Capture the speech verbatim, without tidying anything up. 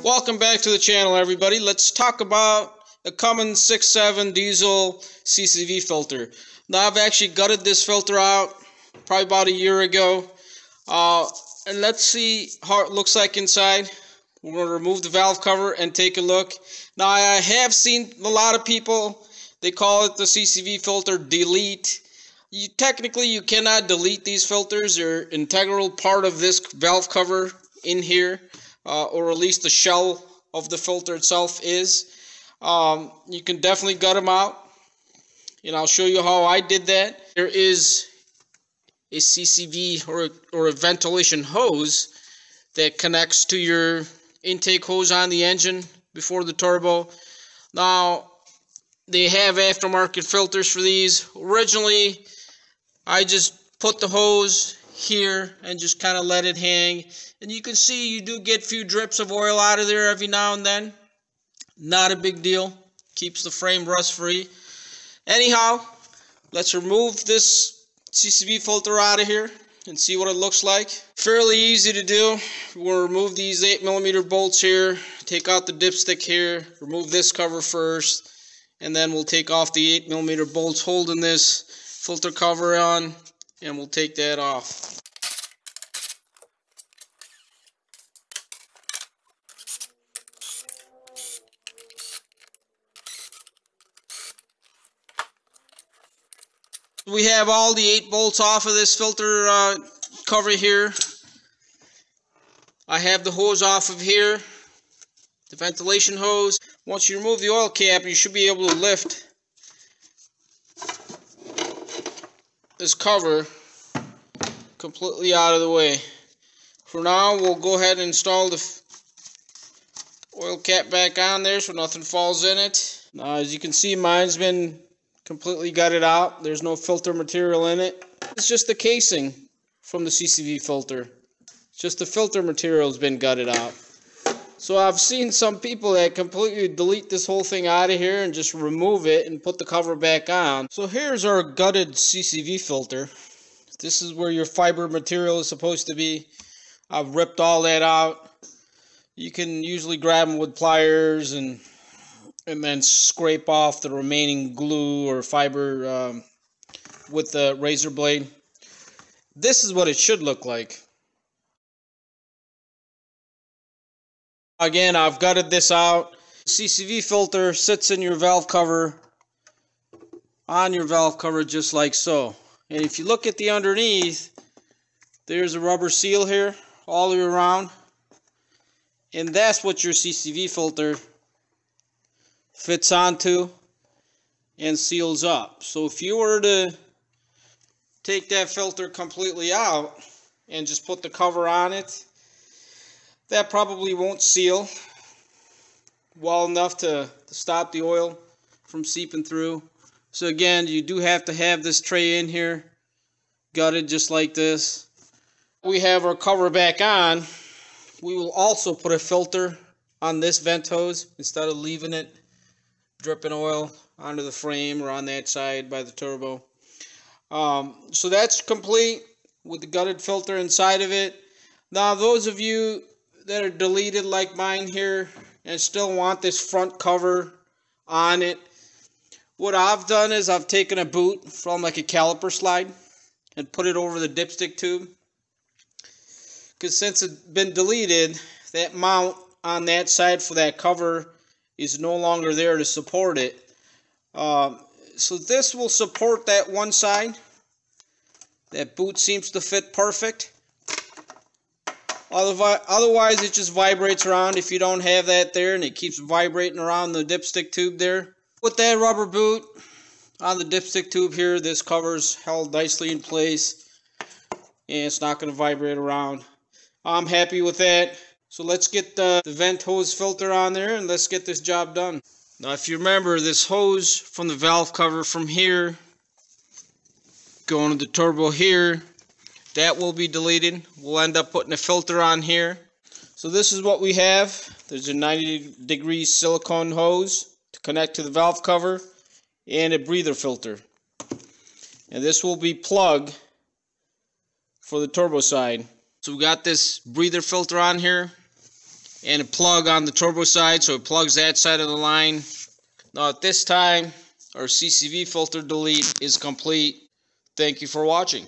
Welcome back to the channel, everybody. Let's talk about the Cummins six seven diesel C C V filter. Now, I've actually gutted this filter out probably about a year ago. Uh, and let's see how it looks like inside. We're going to remove the valve cover and take a look. Now, I have seen a lot of people, they call it the C C V filter delete. You, technically, you cannot delete these filters. They're an integral part of this valve cover in here, uh, or at least the shell of the filter itself is. Um, you can definitely gut them out, and I'll show you how I did that. There is a C C V or a, or a ventilation hose that connects to your intake hose on the engine before the turbo. Now, they have aftermarket filters for these. Originally, I just put the hose here and just kind of let it hang. And you can see you do get a few drips of oil out of there every now and then. Not a big deal. Keeps the frame rust-free. Anyhow, let's remove this C C V filter out of here and see what it looks like. Fairly easy to do. We'll remove these eight millimeter bolts here, take out the dipstick here, remove this cover first, and then we'll take off the eight millimeter bolts holding this filter cover on, and we'll take that off. We have all the eight bolts off of this filter uh, cover here. I have the hose off of here, the ventilation hose. Once you remove the oil cap, you should be able to lift this cover completely out of the way. For now, we'll go ahead and install the oil cap back on there so nothing falls in it. Now, as you can see, mine's been completely gutted out. There's no filter material in it. It's just the casing from the C C V filter. Just the filter material has been gutted out. So I've seen some people that completely delete this whole thing out of here and just remove it and put the cover back on. So here's our gutted C C V filter. This is where your fiber material is supposed to be. I've ripped all that out. You can usually grab them with pliers and and then scrape off the remaining glue or fiber um, with the razor blade. This is what it should look like. Again, I've gutted this out. C C V filter sits in your valve cover, on your valve cover just like so. And if you look at the underneath, there's a rubber seal here all the way around. And that's what your C C V filter fits onto and seals up. So if you were to take that filter completely out and just put the cover on it, that probably won't seal well enough to, to stop the oil from seeping through. So again, you do have to have this tray in here gutted just like this. We have our cover back on. We will also put a filter on this vent hose instead of leaving it dripping oil onto the frame or on that side by the turbo. Um, so that's complete with the gutted filter inside of it. Now, those of you that are deleted like mine here and still want this front cover on it, what I've done is I've taken a boot from like a caliper slide and put it over the dipstick tube, because since it's been deleted, that mount on that side for that cover is no longer there to support it. Um, so this will support that one side. That boot seems to fit perfect. Otherwise, it just vibrates around if you don't have that there, and it keeps vibrating around the dipstick tube there. With that rubber boot on the dipstick tube here, this cover's held nicely in place, and it's not going to vibrate around. I'm happy with that. So let's get the, the vent hose filter on there and let's get this job done. Now, if you remember, this hose from the valve cover from here going to the turbo here, that will be deleted. We'll end up putting a filter on here. So this is what we have. There's a ninety degree silicone hose to connect to the valve cover and a breather filter. And this will be plugged for the turbo side. So we got this breather filter on here and a plug on the turbo side, so it plugs that side of the line. Now at this time, our C C V filter delete is complete. Thank you for watching.